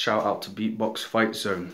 Shout out to Beatbox Fight Zone.